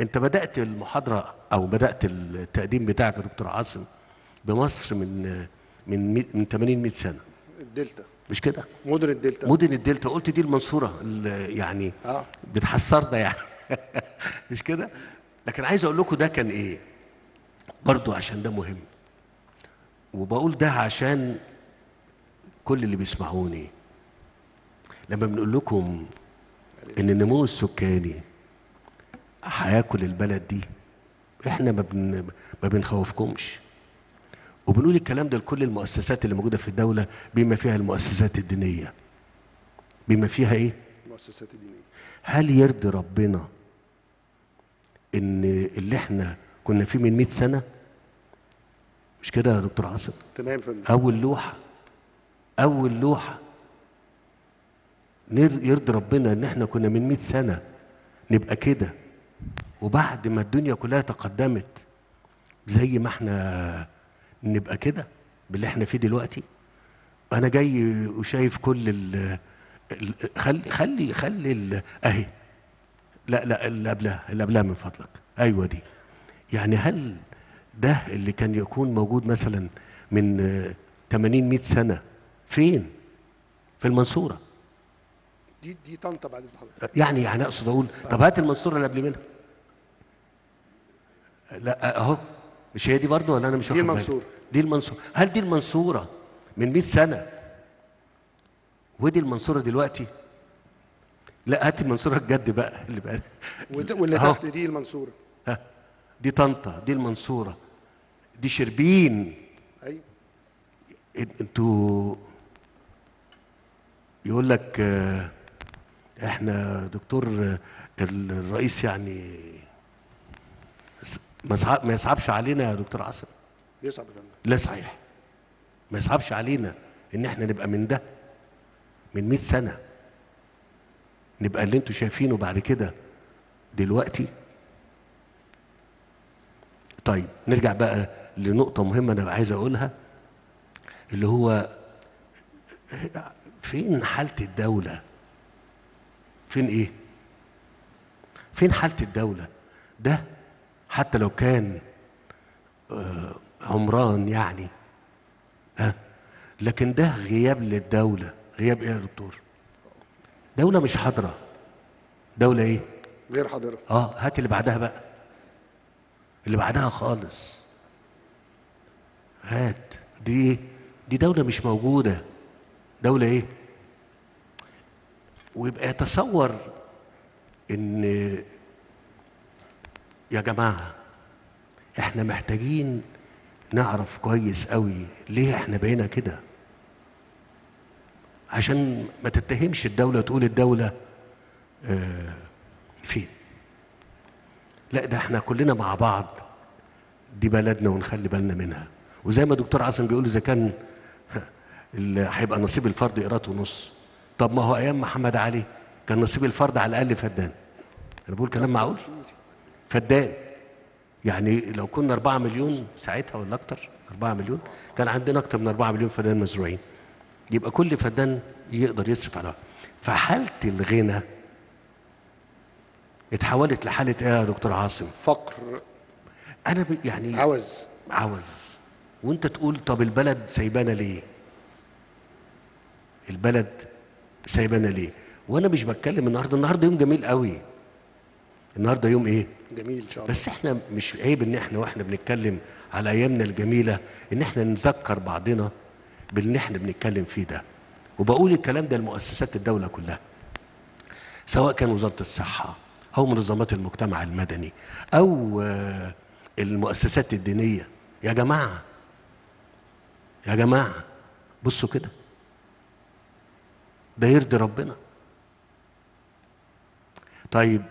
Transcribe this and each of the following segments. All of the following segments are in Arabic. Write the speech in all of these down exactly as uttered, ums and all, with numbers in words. انت بدأت المحاضرة او بدأت التقديم بتاعك يا دكتور عاصم بمصر من من من ثمانين مئة سنة. الدلتا مش كده؟ مدن الدلتا. مدن الدلتا، قلت دي المنصورة يعني آه. بتحصرنا يعني مش كده؟ لكن عايز اقول لكم ده كان ايه؟ برضه عشان ده مهم. وبقول ده عشان كل اللي بيسمعوني. لما بنقول لكم ان النمو السكاني هياكل البلد دي، احنا ما بن ما بنخوفكمش. وبنقول الكلام ده لكل المؤسسات اللي موجوده في الدوله بما فيها المؤسسات الدينيه. بما فيها ايه؟ المؤسسات الدينيه. هل يرضي ربنا ان اللي احنا كنا فيه من مئة سنه، مش كده يا دكتور عاصم؟ تمام. اول لوحه اول لوحه يرضي ربنا ان احنا كنا من مئة سنه نبقى كده، وبعد ما الدنيا كلها تقدمت زي ما احنا نبقى كده باللي احنا فيه دلوقتي؟ انا جاي وشايف كل ال خلي خلي خلي اهي، لا لا اللي قبلها اللي قبلها من فضلك، ايوه دي. يعني هل ده اللي كان يكون موجود مثلا من ثمانين مئة سنه فين؟ في المنصوره. دي دي طنطا بعد اذن حضرتك. يعني يعني اقصد اقول طب هات المنصوره اللي قبل منها. لا اهو، مش هي دي برضه ولا انا مش واخد بالي؟ دي المنصوره. دي المنصوره، هل دي المنصوره من مئة سنه ودي المنصوره دلوقتي؟ لا هات المنصوره الجد بقى اللي بقى واللي تحت دي المنصوره. ها دي طنطا، دي المنصوره، دي شربين. ايوه انتوا يقول لك احنا دكتور الرئيس يعني ما يصعبش علينا يا دكتور عاصم. بيصعب يا فندم. لا صحيح، ما يصعبش علينا ان احنا نبقى من ده من مئة سنه نبقى اللي انتوا شايفينه بعد كده دلوقتي. طيب نرجع بقى لنقطه مهمه انا عايز اقولها، اللي هو فين حاله الدوله؟ فين ايه؟ فين حاله الدوله؟ ده حتى لو كان عمران يعني، ها، لكن ده غياب للدولة. غياب ايه يا دكتور؟ دولة مش حاضرة. دولة ايه؟ غير حاضرة. اه هات اللي بعدها بقى، اللي بعدها خالص هات. دي ايه؟ دي دولة مش موجودة. دولة ايه؟ ويبقى يتصور ان يا جماعة احنا محتاجين نعرف كويس قوي ليه احنا بقينا كده، عشان ما تتهمش الدولة وتقول الدولة اه فين. لا ده احنا كلنا مع بعض، دي بلدنا ونخلي بالنا منها. وزي ما دكتور عاصم بيقول اذا كان هيبقى نصيب الفرد قيراط ونص، طب ما هو ايام محمد علي كان نصيب الفرد على الاقل فدان. انا بقول كلام معقول؟ فدان يعني لو كنا أربعة مليون ساعتها ولا أكتر، أربعة مليون، كان عندنا أكتر من أربعة مليون فدان مزروعين، يبقى كل فدان يقدر يصرف على واحد. فحالة الغنى اتحولت لحالة إيه يا دكتور عاصم؟ فقر. أنا يعني عوز عوز وأنت تقول طب البلد سايبانا ليه؟ البلد سايبانا ليه؟ وأنا مش بتكلم النهارده، النهارده يوم جميل قوي. النهارده يوم ايه؟ جميل ان شاء الله. بس احنا مش عيب ان احنا واحنا بنتكلم على ايامنا الجميله ان احنا نذكر بعضنا باللي احنا بنتكلم فيه ده. وبقول الكلام ده لمؤسسات الدوله كلها، سواء كان وزاره الصحه او منظمات المجتمع المدني او المؤسسات الدينيه. يا جماعه يا جماعه بصوا كده، ده يرضي ربنا؟ طيب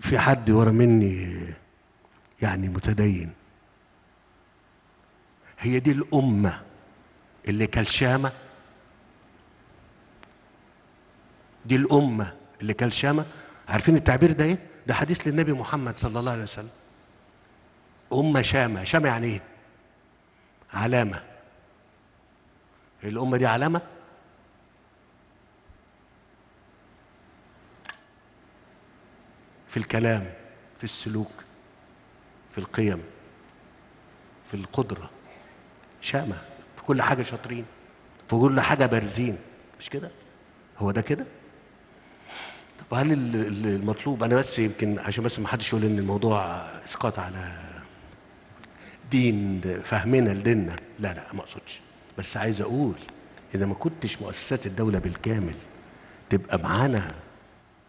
في حد ورا مني يعني متدين، هي دي الأمة اللي كلشامة؟ دي الأمة اللي كلشامة؟ عارفين التعبير ده إيه؟ ده حديث للنبي محمد صلى الله عليه وسلم. أمة شامة، شامة يعني إيه؟ علامة. الأمة دي علامة؟ في الكلام، في السلوك، في القيم، في القدرة، شامة في كل حاجة، شاطرين في كل حاجة، بارزين، مش كده؟ هو ده كده؟ طب هل المطلوب، أنا بس يمكن عشان بس ما حدش يقول إن الموضوع إسقاط على دين فهمنا لديننا، لا لا ما أقصدش، بس عايز أقول إذا ما كنتش مؤسسات الدولة بالكامل تبقى معانا،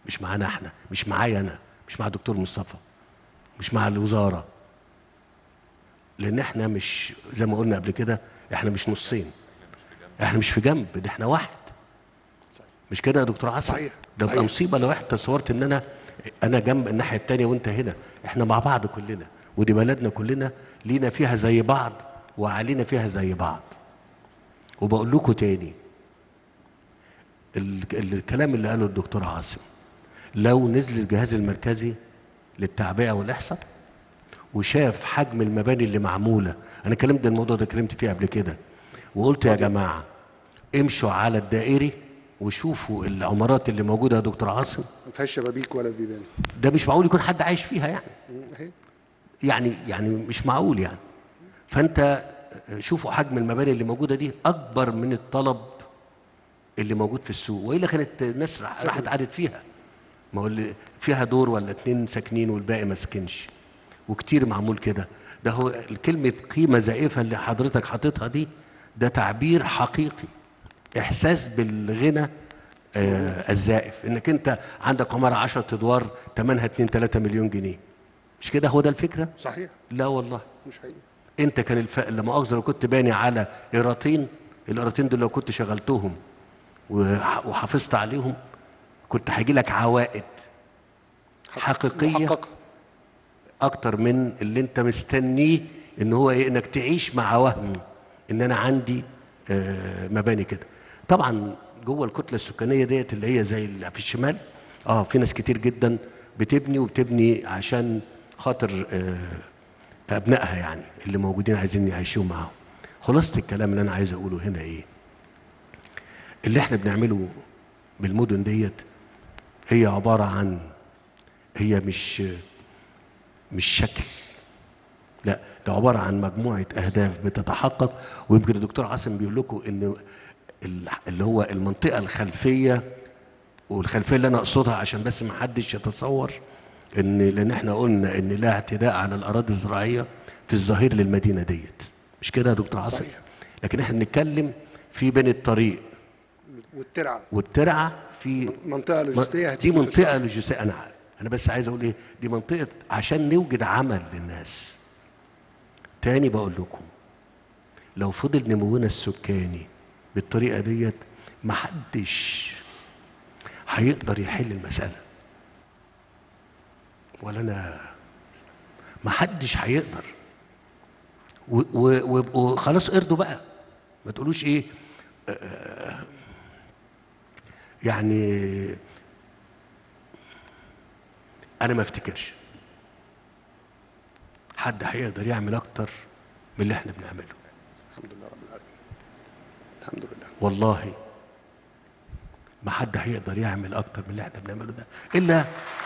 مش معانا احنا، مش معايا أنا، مش مع الدكتور مصطفى، مش مع الوزارة، لأن احنا مش زي ما قلنا قبل كده، احنا مش نصين، احنا مش في جنب، ده احنا واحد، مش كده يا دكتور عاصم؟ صحيح. ده بقى مصيبه لو احنا تصورت ان انا انا جنب الناحيه الثانيه وانت هنا، احنا مع بعض كلنا، ودي بلدنا كلنا لينا فيها زي بعض وعلينا فيها زي بعض. وبقول لكم تاني الكلام اللي قاله الدكتور عاصم، لو نزل الجهاز المركزي للتعبئه والاحصاء وشاف حجم المباني اللي معموله، انا كلمت الموضوع ده كلمت فيه قبل كده وقلت يا جماعه امشوا على الدائري وشوفوا العمارات اللي موجوده يا دكتور عاصم ما فيهاش شبابيك ولا بيبان، ده مش معقول يكون حد عايش فيها يعني يعني يعني مش معقول يعني. فانت شوفوا حجم المباني اللي موجوده دي اكبر من الطلب اللي موجود في السوق، والا كانت الناس راحت قعدت فيها، ما هو اللي فيها دور ولا اتنين ساكنين والباقي ما سكنش، وكتير معمول كده. ده هو كلمه قيمه زائفه اللي حضرتك حاططها دي، ده تعبير حقيقي، احساس بالغنى آه الزائف، انك انت عندك عماره عشرة ادوار ثمنها اتنين تلاتة مليون جنيه، مش كده؟ هو ده الفكره؟ صحيح. لا والله مش حقيقي. انت كان الف... لا مؤاخذه، لو كنت باني على قراطين، القراطين دول لو كنت شغلتهم وح... وحافظت عليهم كنت هيجي لك عوائد حقيقيه محققة اكتر من اللي انت مستنيه، ان هو ايه؟ انك تعيش مع وهم ان انا عندي آه مباني كده. طبعا جوه الكتله السكانيه ديت اللي هي زي اللي في الشمال، اه في ناس كتير جدا بتبني، وبتبني عشان خاطر آه ابنائها يعني اللي موجودين عايزين يعيشوا معاهم. خلاصه الكلام اللي انا عايز اقوله هنا ايه؟ اللي احنا بنعمله بالمدن ديت هي عباره عن، هي مش مش شكل، لا ده عباره عن مجموعه اهداف بتتحقق. ويمكن الدكتور عاصم بيقول لكم ان اللي هو المنطقه الخلفيه، والخلفيه اللي انا اقصدها عشان بس ما حدش يتصور ان، لان احنا قلنا ان لا اعتداء على الاراضي الزراعيه في الظهير للمدينه ديت، مش كده يا دكتور عاصم؟ صحيح. لكن احنا بنتكلم في بين الطريق والترعه، والترعه في منطقه لوجستيه، دي منطقه لوجستيه. انا انا بس عايز اقول ايه، دي منطقه عشان نوجد عمل للناس. تاني بقول لكم لو فضل نمونا السكاني بالطريقه ديت محدش هيقدر يحل المساله، ولا انا محدش هيقدر. وخلاص ارضوا بقى، ما تقولوش ايه يعني، انا ما افتكرش حد هيقدر يعمل اكتر من اللي احنا بنعمله. الحمد لله رب العالمين، الحمد لله، والله ما حد هيقدر يعمل اكتر من اللي احنا بنعمله ده الا